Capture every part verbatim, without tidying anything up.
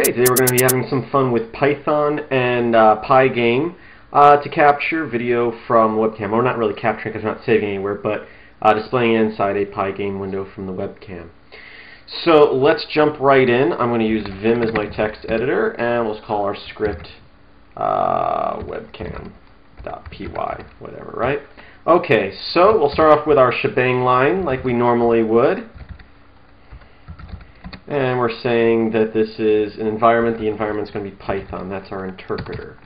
Okay, today we're going to be having some fun with Python and uh, Pygame uh, to capture video from webcam. Well, we're not really capturing because we're not saving anywhere, but uh, displaying it inside a Pygame window from the webcam. So let's jump right in. I'm going to use Vim as my text editor, and we'll call our script uh, webcam dot p y, whatever, right? Okay, so we'll start off with our shebang line like we normally would. And we're saying that this is an environment. The environment's going to be Python. That's our interpreter.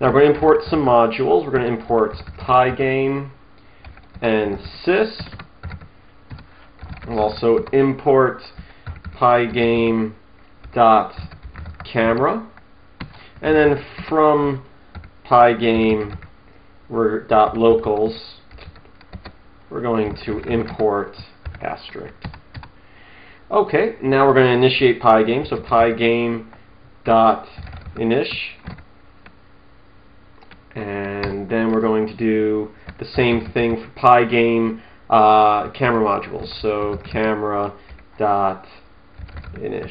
Now we're going to import some modules. We're going to import Pygame and sys. We'll also import pygame dot camera. And then from pygame dot locals, we're going to import asterisk. Okay, now we're going to initiate Pygame, so pygame dot init, and then we're going to do the same thing for Pygame uh, camera modules, so camera dot init.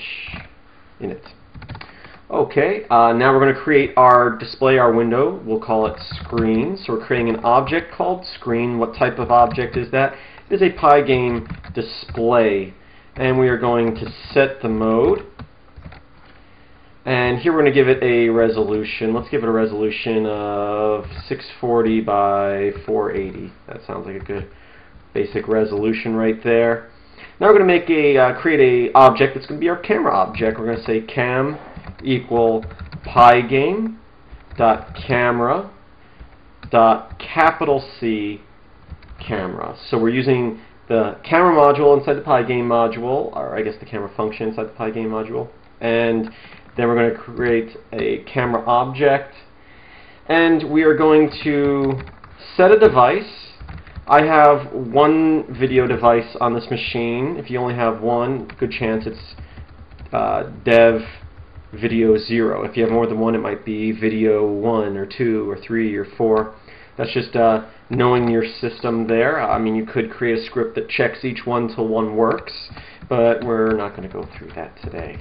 Okay, uh, now we're going to create our display, our window, we'll call it screen, so we're creating an object called screen. What type of object is that? It is a Pygame display. And we are going to set the mode, and here we're going to give it a resolution. Let's give it a resolution of six forty by four eighty. That sounds like a good basic resolution right there. Now we're going to make a uh, create a object that's going to be our camera object. We're going to say cam equal pygame dot camera dot capital C camera. So we're using the camera module inside the Pygame module, or I guess the camera function inside the Pygame module, and then we're going to create a camera object, and we are going to set a device. I have one video device on this machine. If you only have one, good chance it's uh, dev video zero. If you have more than one, it might be video one or two or three or four. That's just uh, knowing your system there. I mean, you could create a script that checks each one till one works, but we're not going to go through that today.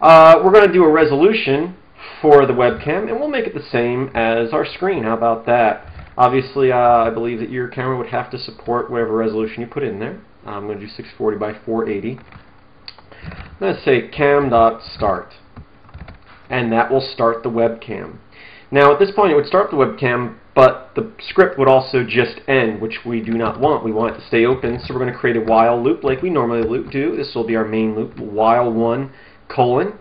Uh, we're going to do a resolution for the webcam, and we'll make it the same as our screen. How about that? Obviously, uh, I believe that your camera would have to support whatever resolution you put in there. I'm going to do six forty by four eighty. I'm going to say cam dot start, and that will start the webcam. Now, at this point, it would start the webcam, but the script would also just end, which we do not want. We want it to stay open, so we're going to create a while loop like we normally do. This will be our main loop, while one colon,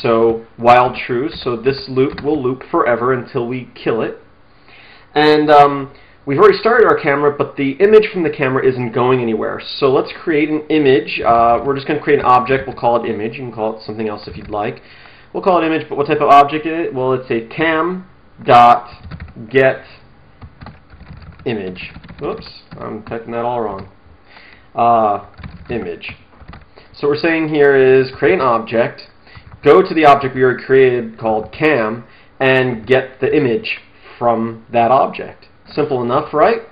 so while true. So this loop will loop forever until we kill it. And um, we've already started our camera, but the image from the camera isn't going anywhere. So let's create an image. Uh, we're just going to create an object. We'll call it image. You can call it something else if you'd like. We'll call it image, but what type of object is it? Well, it's a cam dot get image. Oops, I'm typing that all wrong. Uh, image. So what we're saying here is create an object, go to the object we already created called cam, and get the image from that object. Simple enough, right?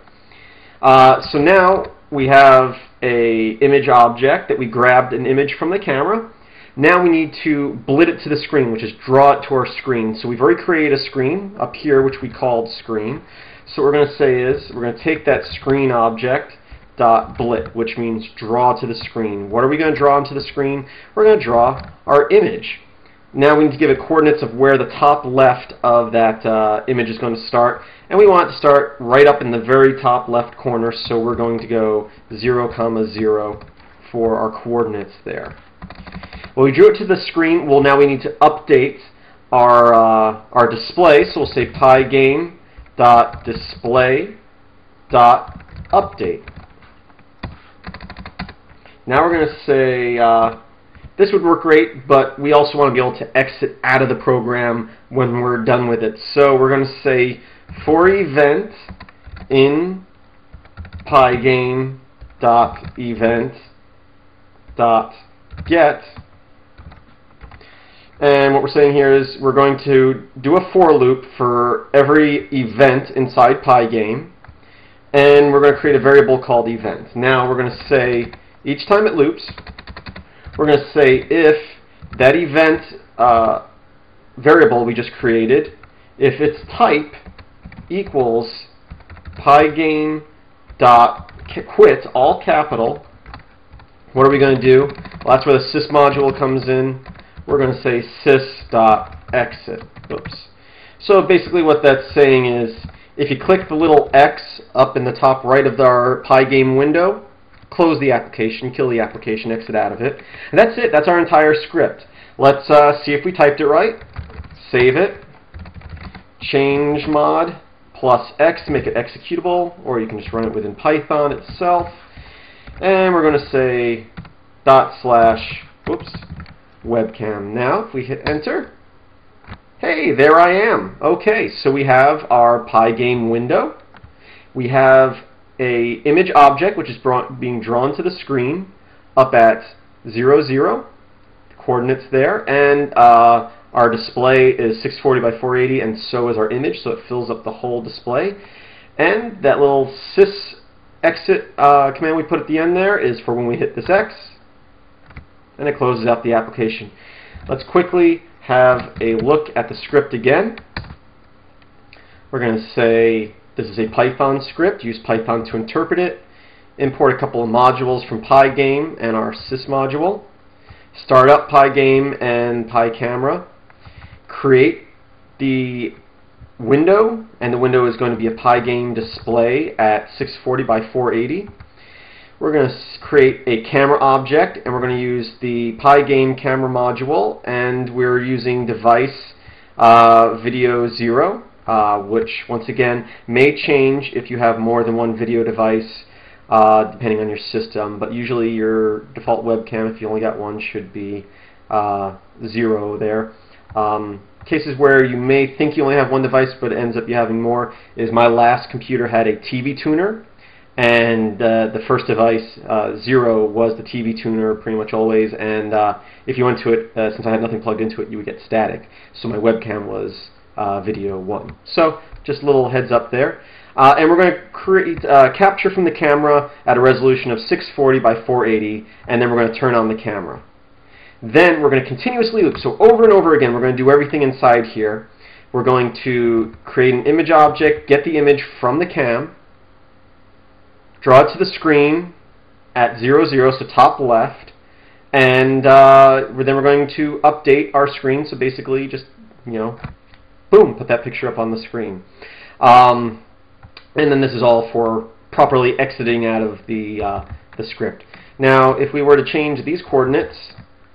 Uh, so now we have a image object that we grabbed an image from the camera. Now we need to blit it to the screen, which is draw it to our screen. So we've already created a screen up here, which we called screen. So what we're going to say is we're going to take that screen object dot blit, which means draw to the screen. What are we going to draw into the screen? We're going to draw our image. Now we need to give it coordinates of where the top left of that uh, image is going to start, and we want it to start right up in the very top left corner. So we're going to go zero comma zero for our coordinates there. Well, we drew it to the screen. Well, now we need to update our uh, our display. So we'll say pygame dot display dot update. Now we're going to say uh, this would work great, but we also want to be able to exit out of the program when we're done with it. So we're going to say for event in pygame dot event dot get. And what we're saying here is we're going to do a for loop for every event inside Pygame, and we're going to create a variable called event. Now we're going to say each time it loops, we're going to say if that event uh, variable we just created, if its type equals pygame.quit, all capital, what are we going to do? Well, that's where the sys module comes in. We're going to say sys.exit. Oops. So basically what that's saying is, if you click the little X up in the top right of our Pygame window, close the application, kill the application, exit out of it. And that's it. That's our entire script. Let's uh, see if we typed it right. Save it. Change mod plus X, make it executable, or you can just run it within Python itself. And we're going to say dot slash, whoops, webcam. Now, if we hit enter, hey, there I am. Okay, so we have our Pygame window. We have a image object which is brought, being drawn to the screen up at zero, zero, coordinates there, and uh, our display is six forty by four eighty, and so is our image, so it fills up the whole display. And that little sys exit uh, command we put at the end there is for when we hit this X, and it closes out the application. Let's quickly have a look at the script again. We're going to say this is a Python script, use Python to interpret it, import a couple of modules from Pygame and our sys module, start up Pygame and PyCamera, create the window, and the window is going to be a Pygame display at six forty by four eighty. We're going to create a camera object, and we're going to use the Pygame camera module, and we're using device uh, video zero, uh, which once again may change if you have more than one video device, uh, depending on your system. But usually your default webcam, if you only got one, should be uh, zero there. Um, cases where you may think you only have one device, but it ends up you having more, is my last computer had a T V tuner, and uh, the first device, uh, zero, was the T V tuner pretty much always, and uh, if you went to it, uh, since I had nothing plugged into it, you would get static. So my webcam was uh, video one. So just a little heads up there. Uh, and we're going to create uh, capture from the camera at a resolution of six forty by four eighty, and then we're going to turn on the camera. Then we're going to continuously loop. So over and over again, we're going to do everything inside here. We're going to create an image object, get the image from the cam, draw it to the screen at zero, zero, so top left, and uh, then we're going to update our screen, so basically just, you know, boom, put that picture up on the screen. Um, and then this is all for properly exiting out of the, uh, the script. Now, if we were to change these coordinates,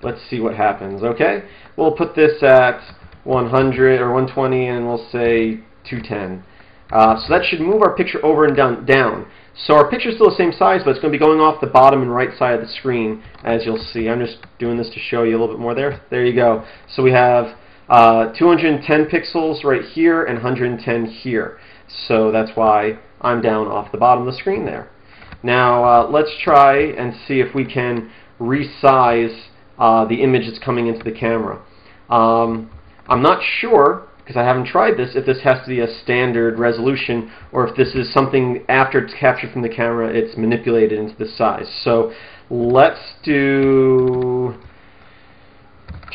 let's see what happens, okay? We'll put this at one hundred or one twenty, and we'll say two ten. Uh, so that should move our picture over and down, down. So our picture is still the same size, but it's going to be going off the bottom and right side of the screen, as you'll see. I'm just doing this to show you a little bit more there. There you go. So we have uh, two hundred ten pixels right here and one hundred ten here. So that's why I'm down off the bottom of the screen there. Now uh, let's try and see if we can resize uh, the image that's coming into the camera. Um, I'm not sure, because I haven't tried this, if this has to be a standard resolution or if this is something after it's captured from the camera it's manipulated into the size. So let's do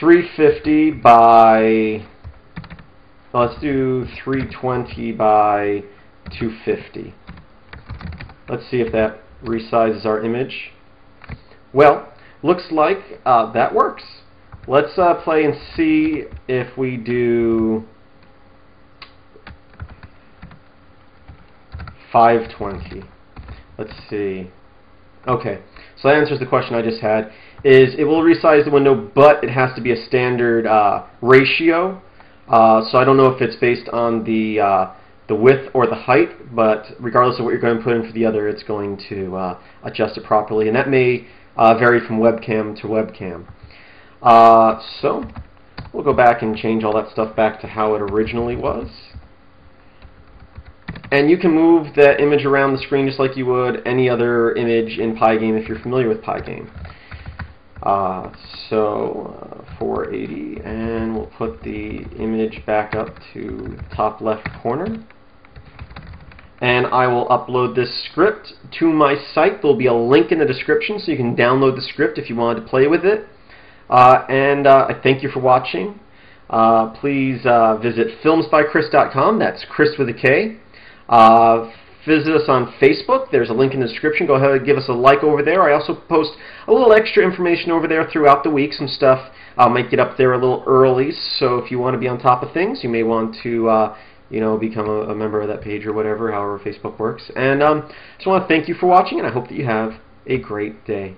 three fifty by, let's do three twenty by two fifty. Let's see if that resizes our image. Well, looks like uh, that works. Let's uh, play and see if we do five twenty. Let's see. Okay, so that answers the question I just had. Is it will resize the window, but it has to be a standard uh, ratio. Uh, so I don't know if it's based on the uh, the width or the height, but regardless of what you're going to put in for the other, it's going to uh, adjust it properly, and that may uh, vary from webcam to webcam. Uh, so we'll go back and change all that stuff back to how it originally was. And you can move that image around the screen just like you would any other image in Pygame if you're familiar with Pygame. Uh, so uh, four eighty, and we'll put the image back up to top left corner. And I will upload this script to my site. There'll be a link in the description so you can download the script if you wanted to play with it. Uh, and uh, I thank you for watching. Uh, please uh, visit films by kris dot com. That's Chris with a K. Uh, visit us on Facebook. There's a link in the description. Go ahead and give us a like over there. I also post a little extra information over there throughout the week. Some stuff I might get up there a little early. So if you want to be on top of things, you may want to uh, you know, become a, a member of that page or whatever, however Facebook works. And I um, just want to thank you for watching, and I hope that you have a great day.